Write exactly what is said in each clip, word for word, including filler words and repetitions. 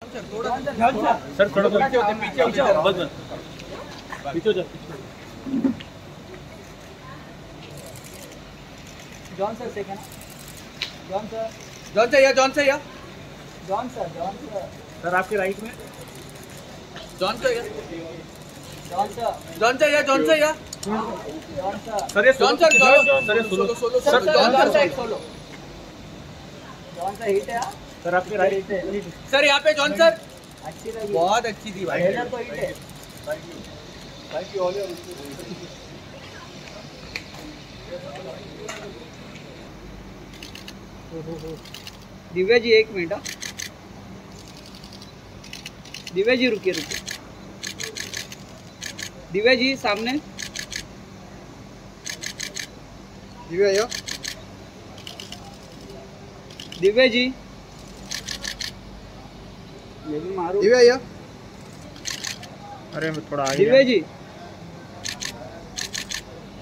sir थोड़ा पीछे पीछे बस पीछे जा जॉन सर से कहना जॉन सर जॉन सर या जॉन सर या John sir John sir sir आपके राइट में जॉन सर या जॉन सर जॉन सर या जॉन सर या सर ये John sir sir solo solo sir John sir से सोलो जॉन सर हिट है सर आपके राइट है सर यहाँ पे जॉन सर अच्छी लगी बहुत अच्छी थी भाई तो हिट है thank you thank you all your Divya ji एक मिनट हाँ दिव्या जी रुकिए रुकिए दिव्या जी सामने दिव्या यो दिव्या जी मारो दिव्या यो अरे मैं थोड़ा आगे दिव्या जी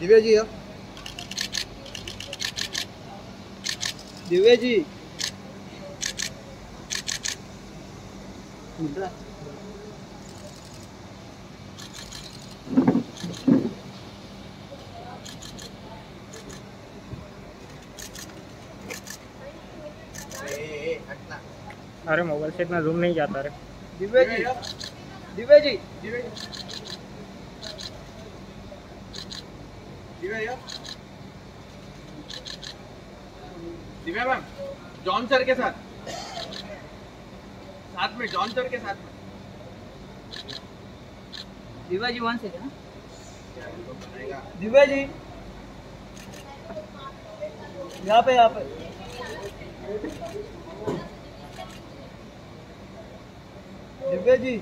दिव्या जी यो दिव्या जी अरे मोबाइल से इतना ज़ूम नहीं जाता रे Divya ji Divya ji Divya Divya ma'am John sir के साथ साथ में जॉन सर के साथ में दिव्या जी वन सेकंड दिव्या जी यहाँ पे यहाँ पे दिव्या जी